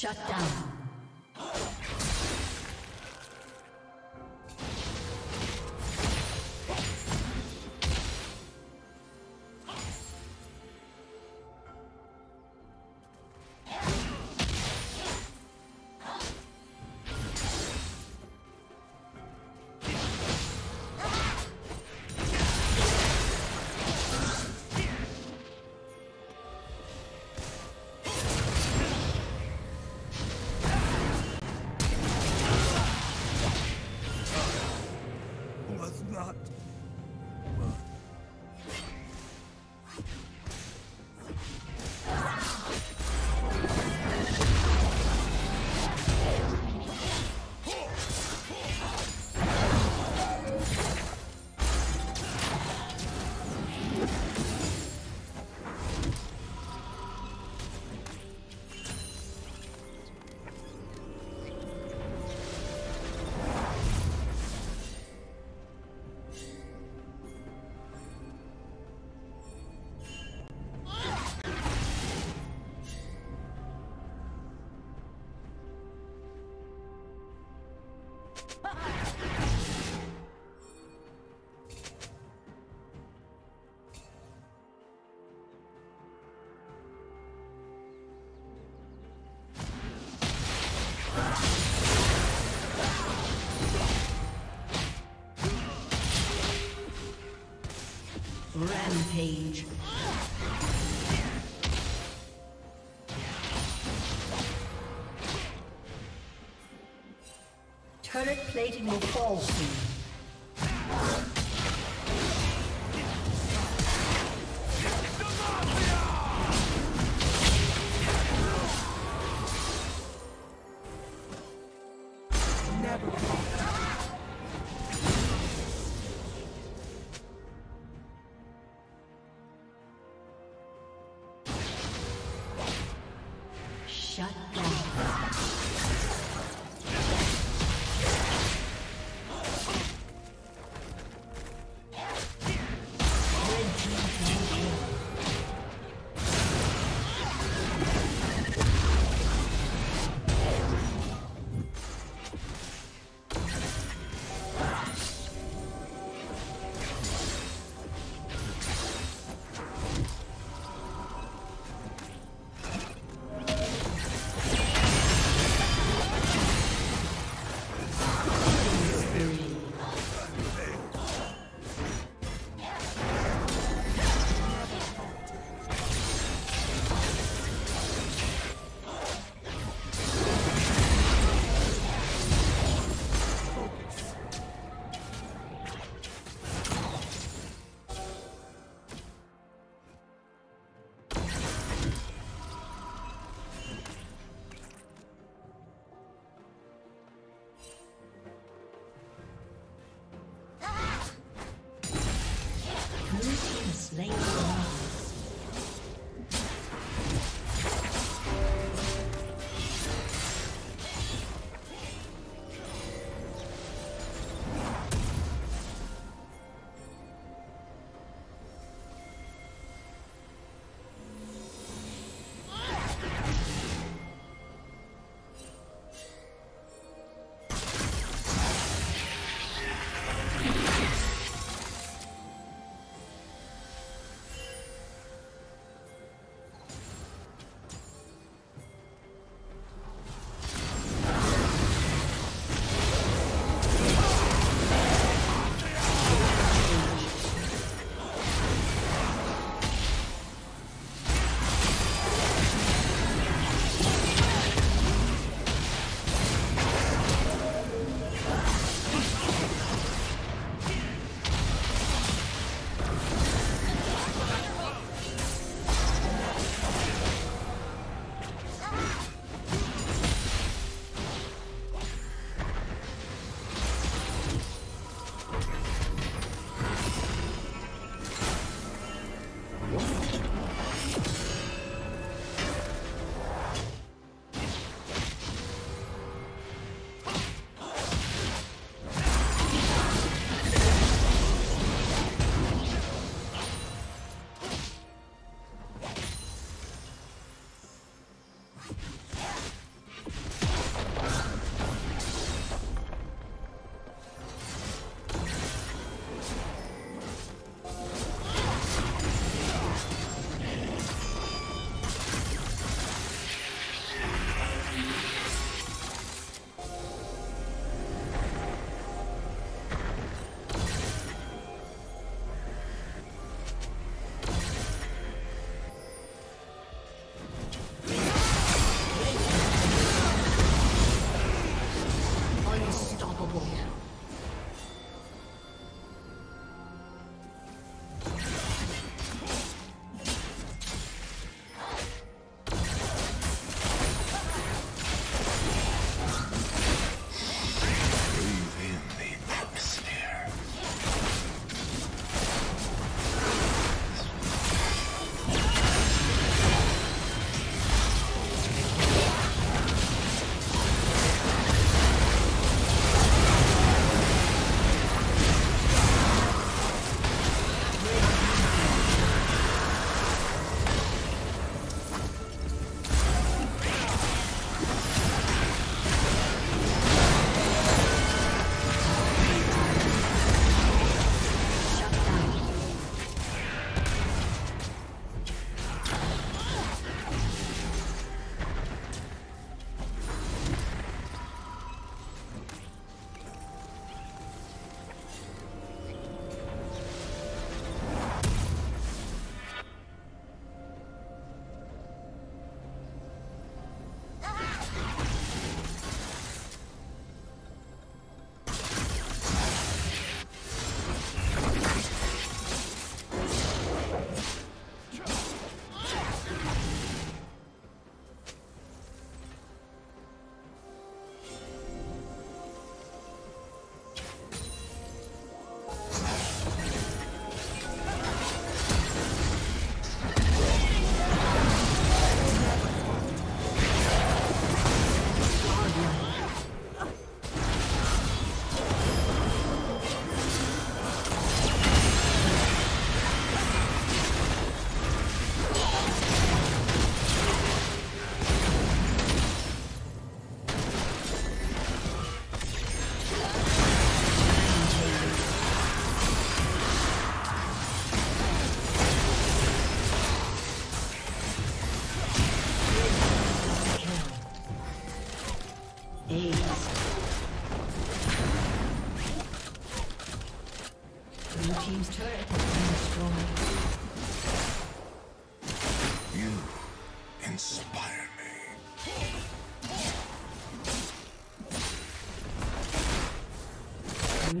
Shut down. Rampage. Turret plating will fall soon. Blue team's turret has been destroyed. You inspire me. Blue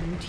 Blue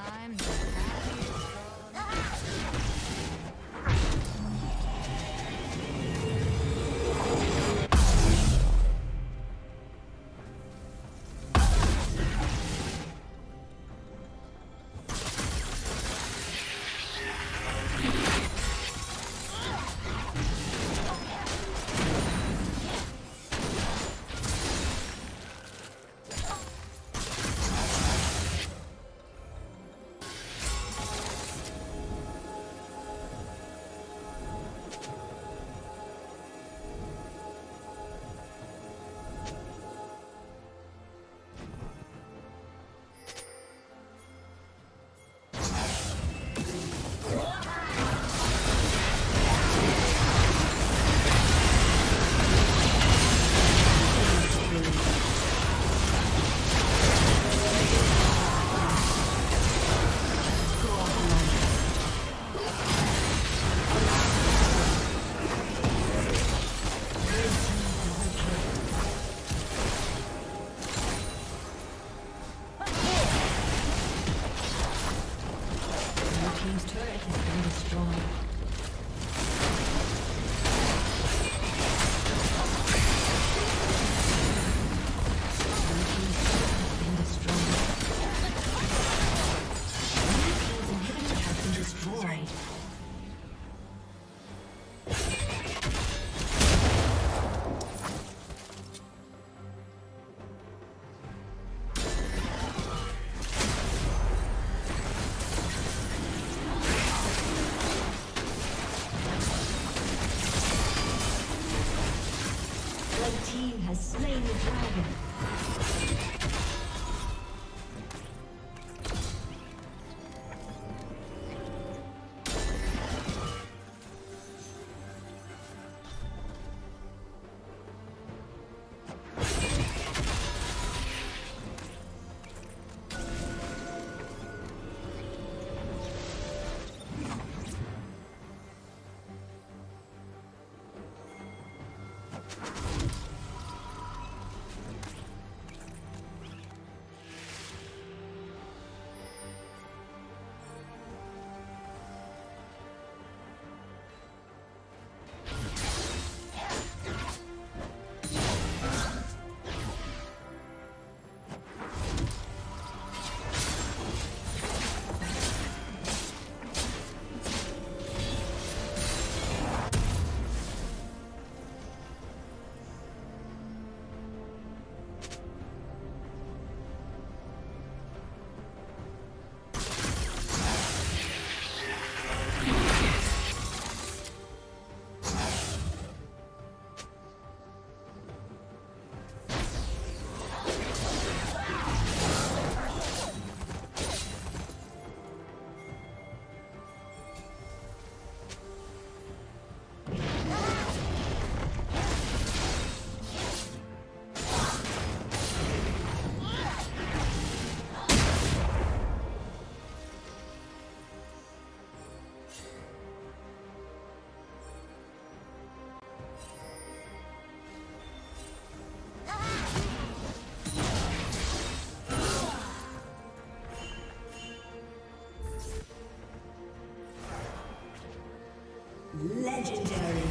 I'm team has slain the dragon. Legendary.